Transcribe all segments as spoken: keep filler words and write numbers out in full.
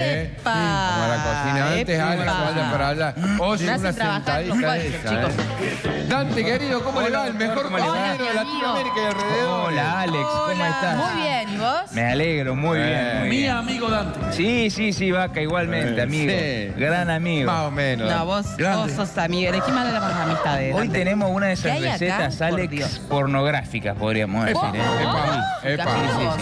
Eh, Como la cocina antes, Alex, vaya para hablar. O sea, una sentadita de esa, chicos. Eh. Dante, querido, ¿cómo hola, le va? El mejor compañero de Latinoamérica y alrededor. Hola, Alex, ¿cómo hola. estás? Muy bien, ¿y vos? Me alegro, muy eh, bien. Muy mi bien. amigo Dante. Sí, sí, sí, Vaca, igualmente, eh, amigo. Sí. Gran amigo. Más o menos. No, vos, vos sos amigo. ¿De qué más de las amistades? Hoy tenemos una de esas recetas, Alex, por pornográficas, podríamos decir. Epa,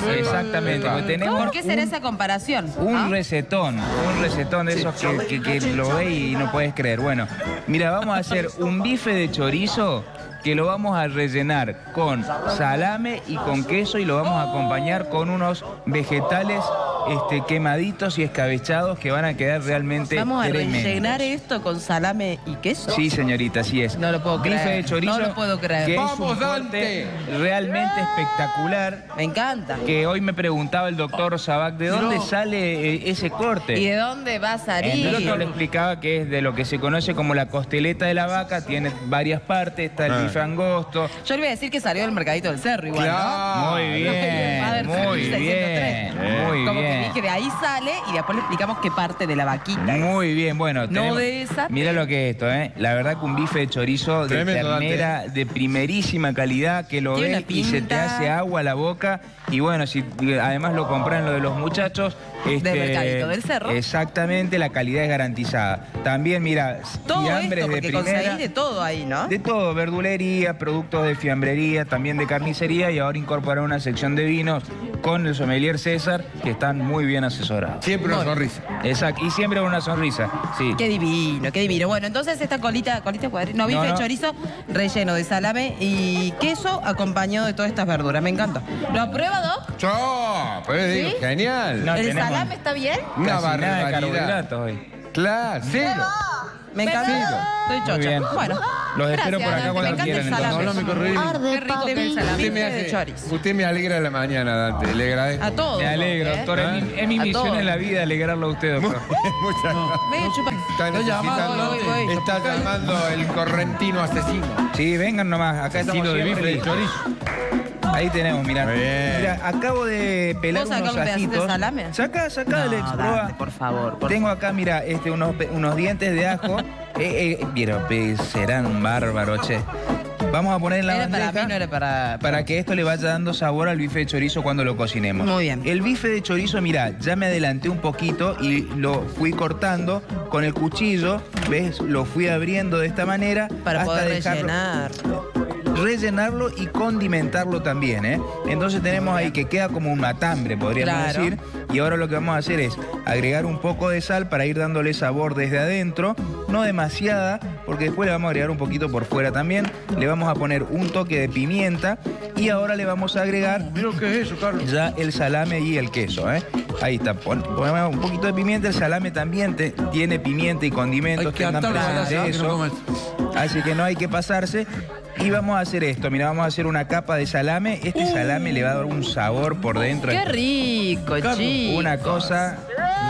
epa. Exactamente. ¿Por qué será esa comparación? Un receta. Un recetón de esos que, que, que lo ve y no puedes creer. Bueno, mira, vamos a hacer un bife de chorizo que lo vamos a rellenar con salame y con queso y lo vamos a acompañar con unos vegetales este, quemaditos y escabechados que van a quedar realmente ¿Vamos a tremendos. rellenar esto con salame y queso? Sí, señorita, así es. No lo puedo creer. Bife de chorizo. No lo puedo creer. Que ¡Vamos, es un Dante! Realmente espectacular. Me encanta. Que hoy me preguntaba el doctor Sabac, ¿de dónde no. sale ese corte? ¿Y de dónde va a salir? El doctor le explicaba que es de lo que se conoce como la costeleta de la vaca. Tiene varias partes. Está el bife angosto. Yo le voy a decir que salió del Mercadito del Cerro igual, claro, ¿no? Muy bien, muy bien, muy Como bien. que dije, de ahí sale y después le explicamos qué parte de la vaquita. Muy bien, bueno. Tenemos, no de esa. Mira lo que es esto, ¿eh? La verdad que un bife de chorizo de ternera de primerísima calidad que lo ves y se te hace agua a la boca. Y bueno, si además lo compran lo de los muchachos. Este, del Mercadito del Cerro. Exactamente, la calidad es garantizada. También, mira, todo fiambres esto, de primera. Conseguís de todo ahí, ¿no? De todo, verdulería, productos de fiambrería, también de carnicería y ahora incorporar una sección de vinos con el sommelier César, que están muy bien asesorados. Siempre una sonrisa. Exacto, y siempre una sonrisa, sí. Qué divino, qué divino. Bueno, entonces esta colita, colita cuadrita, no, bife no, no. de chorizo, relleno de salame y queso acompañado de todas estas verduras. Me encanta. ¿Lo aprueba, Doc? Yo, pues ¿Sí? digo, genial. No, ¿El salame está bien? Una barra de carbohidratos hoy. Claro, cero. Me encanta. Estoy chocha. Bueno. Los Gracias, espero por acá cuando quieran. No, no me corrí. Qué rico que el salami usted me hace, de chorizo. Usted me alegra la mañana, Dante. Le agradezco. A todos. Me alegro, ¿eh? doctor. ¿Ah? Es mi, es mi misión todos. en la vida alegrarlo a usted, doctor. Muchas no, gracias. Está llamando, voy, voy. Está llamando el correntino asesino. Sí, vengan nomás. Acá asesino de bife de chorizo. Ahí tenemos, mirá. Mira, acabo de pelar unos ajitos. Salame? Saca, saca, Alex, no, prueba. Por favor. Por Tengo acá, mira, este, unos, unos dientes de ajo. Eh, eh, mira, serán bárbaros, che. Vamos a poner en la bandeja para, mí, no era para, para que esto le vaya dando sabor al bife de chorizo cuando lo cocinemos. Muy bien. El bife de chorizo, mira, ya me adelanté un poquito y lo fui cortando con el cuchillo. ¿Ves? Lo fui abriendo de esta manera. Para hasta poder dejarlo... rellenarlo. rellenarlo y condimentarlo también, ¿eh? Entonces tenemos ahí que queda como un matambre, podríamos claro. decir. Y ahora lo que vamos a hacer es agregar un poco de sal para ir dándole sabor desde adentro. No demasiada, porque después le vamos a agregar un poquito por fuera también. Le vamos a poner un toque de pimienta y ahora le vamos a agregar... Mira qué es eso, Carlos. Ya el salame y el queso, ¿eh? Ahí está. Ponemos un poquito de pimienta. El salame también te, tiene pimienta y condimentos. Tengan presente eso. Así que no hay que pasarse. Y vamos a hacer esto, mira, vamos a hacer una capa de salame. Este uh, salame le va a dar un sabor por dentro. ¡Qué rico, chicos! Una cosa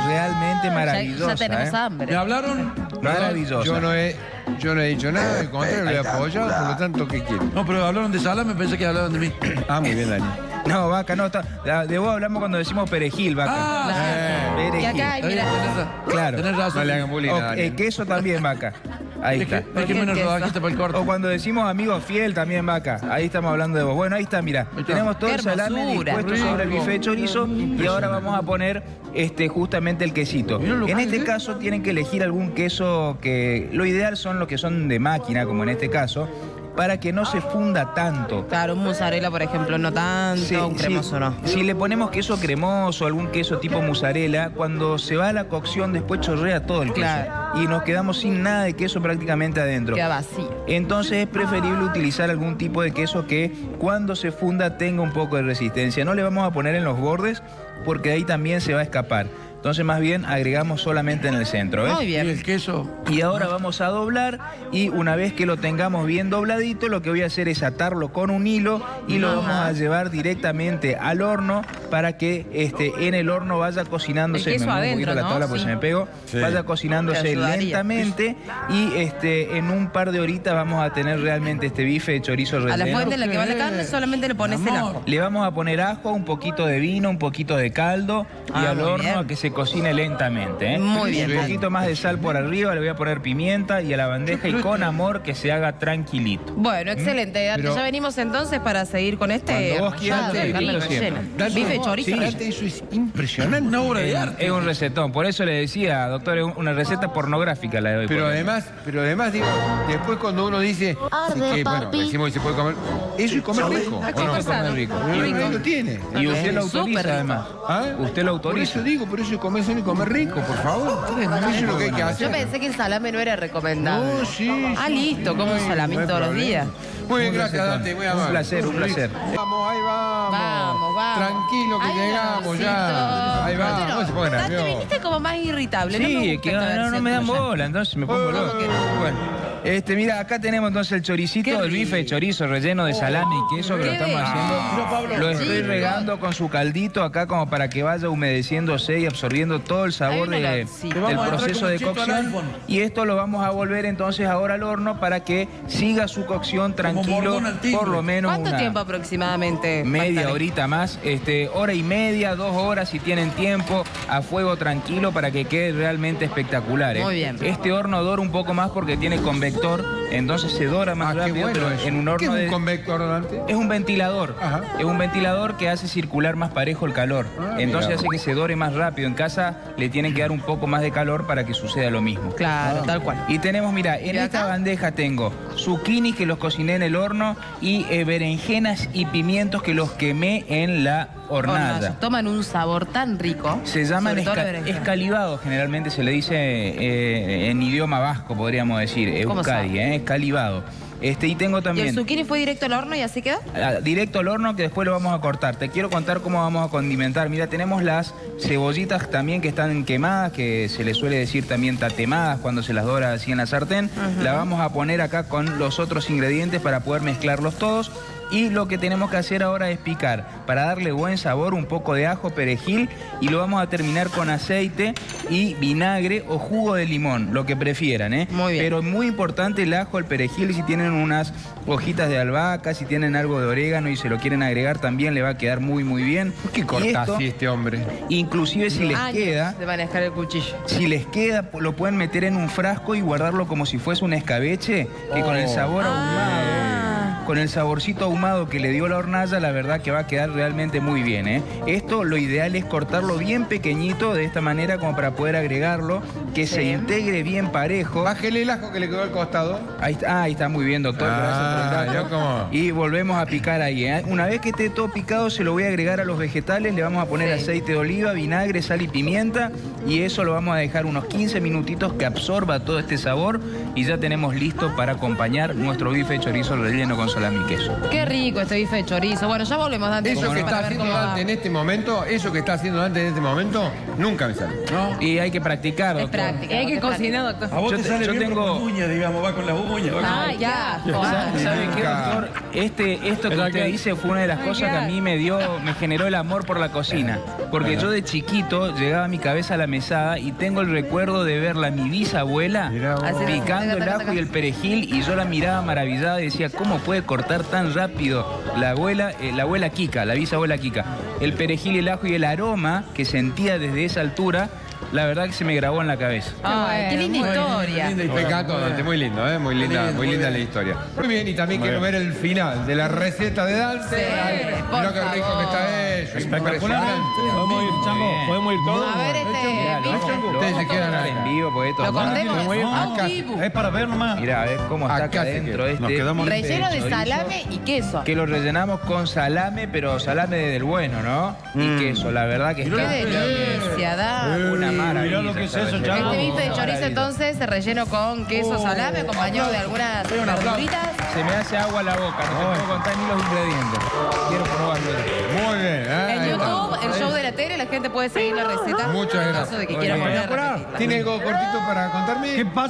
realmente maravillosa. Ya, ya tenemos ¿eh? hambre. ¿Me hablaron? Maravillosa. Yo no he, yo no he dicho nada, al contrario, le he apoyado, por lo tanto, ¿qué quiero? No, pero hablaron de salame, pensé que hablaban de mí. Ah, muy bien, Dani. No, Vaca, no, está, de vos hablamos cuando decimos perejil, Vaca. Ah, claro. eh, perejil. Y acá hay, mira. Claro. Tenés razón. No le hagan bullying, okay, Dani. El queso también, Vaca. Ahí está. Es que menos rodajita para el corte. O cuando decimos amigo fiel también, Vaca. Ahí estamos hablando de vos. Bueno, ahí está, mirá. Tenemos todo el salame dispuesto sobre el bife de chorizo y ahora vamos a poner este, justamente el quesito. En este caso tienen que elegir algún queso que... Lo ideal son los que son de máquina, como en este caso, para que no se funda tanto. Claro, un mozzarella, por ejemplo, no tanto, sí, un cremoso sí. no. Si le ponemos queso cremoso, algún queso tipo mozzarella, cuando se va a la cocción después chorrea todo el queso. Y nos quedamos sin nada de queso prácticamente adentro. Queda vacío. Entonces es preferible utilizar algún tipo de queso que cuando se funda tenga un poco de resistencia. No le vamos a poner en los bordes porque de ahí también se va a escapar. Entonces, más bien, agregamos solamente en el centro, ¿ves? Muy bien. Y el queso. Y ahora vamos a doblar y una vez que lo tengamos bien dobladito, lo que voy a hacer es atarlo con un hilo y lo Ajá. vamos a llevar directamente al horno para que este, en el horno vaya cocinándose. El queso me adentro, un poquito la tabla ¿no? porque sí. se me pegó. Sí. Vaya cocinándose lentamente y este, en un par de horitas vamos a tener realmente este bife de chorizo relleno. A la fuente en la que va la carne solamente le pones Amor. el ajo. Le vamos a poner ajo, un poquito de vino, un poquito de caldo ah, y al horno bien. a que se se cocine lentamente, ¿eh? Muy bien. Un poquito más de sal por arriba, le voy a poner pimienta y a la bandeja y con amor que se haga tranquilito. Bueno, excelente. Dante, pero ya venimos entonces para seguir con este... Cuando vos quieras, bife chorizo. Dante, eso es impresionante, una obra de arte. Es un recetón, por eso le decía, doctor, es una receta pornográfica la de hoy. Pero además, pero además digo, después cuando uno dice, que, bueno, decimos que se puede comer, eso y comer rico. ¿O no? Comer rico. No lo tiene. Y usted lo autoriza además. Usted lo autoriza. Por eso digo, por eso comer solo y comer rico, por favor. Eso es lo que hay que hacer. Yo pensé que el salame no era recomendable. No, sí. Ah, listo, como salame todos los días. Muy bien, gracias, Dante. Muy amable. Un placer, un placer. Vamos, ahí vamos. Vamos, vamos. Tranquilo que llegamos ya. Ahí vamos. Dante, viniste como más irritable. Sí, que no, no me dan bola, entonces me pongo loco. Bueno. Este, mira, acá tenemos entonces el choricito, el bife de chorizo relleno de salami y queso que lo estamos haciendo. Lo estoy regando con su caldito acá como para que vaya humedeciéndose y absorbiendo todo el sabor de, del proceso de cocción. Y esto lo vamos a volver entonces ahora al horno para que siga su cocción tranquilo por lo menos. ¿Cuánto tiempo aproximadamente? Media horita más, este, hora y media, dos horas si tienen tiempo, a fuego tranquilo para que quede realmente espectacular, ¿eh? Muy bien. Este horno dora un poco más porque tiene convección. Entonces se dora más ah, rápido, bueno, pero en un horno. ¿Qué es un de... convector, Dante? Es un ventilador. Ajá. Es un ventilador que hace circular más parejo el calor. Ah, entonces mirá. Hace que se dore más rápido. En casa le tienen que dar un poco más de calor para que suceda lo mismo. Claro, ah, tal cual. Y tenemos, mira, en esta acá? bandeja tengo zucchini que los cociné en el horno y eh, berenjenas y pimientos que los quemé en la hornada. Hornada. Toman un sabor tan rico. Se llaman esca escalivados, generalmente se le dice eh, en idioma vasco, podríamos decir. Euskadi, ¿eh? Escalivado. Este, y tengo también... ¿Y el zucchini fue directo al horno y así quedó? Ah, directo al horno que después lo vamos a cortar. Te quiero contar cómo vamos a condimentar. Mira, tenemos las cebollitas también que están quemadas, que se les suele decir también tatemadas cuando se las dora así en la sartén. Uh-huh. La vamos a poner acá con los otros ingredientes para poder mezclarlos todos. Y lo que tenemos que hacer ahora es picar, para darle buen sabor, un poco de ajo, perejil, y lo vamos a terminar con aceite y vinagre o jugo de limón, lo que prefieran, ¿eh? Muy bien. Pero muy importante el ajo, el perejil, si tienen unas hojitas de albahaca, si tienen algo de orégano y se lo quieren agregar también, le va a quedar muy, muy bien. ¿Qué corta así este hombre? Inclusive si les queda... Se van a dejar el cuchillo. Si les queda, lo pueden meter en un frasco y guardarlo como si fuese un escabeche, que oh. con el sabor ahumado... Con el saborcito ahumado que le dio la hornalla, la verdad que va a quedar realmente muy bien, ¿eh? Esto lo ideal es cortarlo bien pequeñito, de esta manera como para poder agregarlo, que sí. se integre bien parejo. Bájele el ajo que le quedó al costado. Ahí está, ah, ahí está muy bien, doctor. Ah, yo como... Y volvemos a picar ahí, ¿eh? Una vez que esté todo picado, se lo voy a agregar a los vegetales, le vamos a poner sí. aceite de oliva, vinagre, sal y pimienta, y eso lo vamos a dejar unos quince minutitos que absorba todo este sabor, y ya tenemos listo para acompañar nuestro bife de chorizo relleno con salami y queso. Qué rico este bife de chorizo. Bueno, ya volvemos, Dante. Eso que está haciendo Dante en este momento, eso que está haciendo Dante en este momento, nunca me sale, ¿no? Y hay que practicar, doctor. Es práctica, hay que cocinar, doctor. A vos te sale bien con la uña, digamos, va con la uña. Ah, ya. ¿Sabe qué, doctor? Este, esto que usted dice fue una de las cosas que a mí me dio, me generó el amor por la cocina. Porque yo de chiquito llegaba a mi cabeza a la mesada y tengo el recuerdo de verla, mi bisabuela, picando el ajo y el perejil, y yo la miraba maravillada y decía, ¿cómo puede cortar tan rápido la abuela, eh, la abuela Kika, la bisabuela Kika? El perejil, el ajo y el aroma que sentía desde esa altura, la verdad que se me grabó en la cabeza. Ay, qué linda historia. Muy linda historia. Muy lindo, ¿eh? Muy linda, muy linda la historia. Muy bien, y también quiero ver el final de la receta de Dante. Sí, mira qué rico que está eso. Espectacular. Podemos ir, chamo, podemos ir todos. A ver, este. Ustedes se quedan ahí. En vivo, porque esto es para ver nomás. Mirá, ves cómo está acá adentro este. Relleno de salame y queso. Que lo rellenamos con salame, pero salame del bueno, ¿no? Y queso, la verdad que está. Qué delicia, da. Mirá lo que es eso, Chavo. Este bife de chorizo maravilla. Entonces se relleno con queso, oh, salame, acompañado de algunas verduritas. Se me hace agua la boca, no oh. te puedo contar ni los ingredientes. Quiero probarlo. Muy bien. Ah, en YouTube, el show de la tele, la gente puede seguir la receta. Muchas gracias. En caso de que quieran volver a repetirla. ¿Tiene algo cortito para contarme? ¿Qué pasa?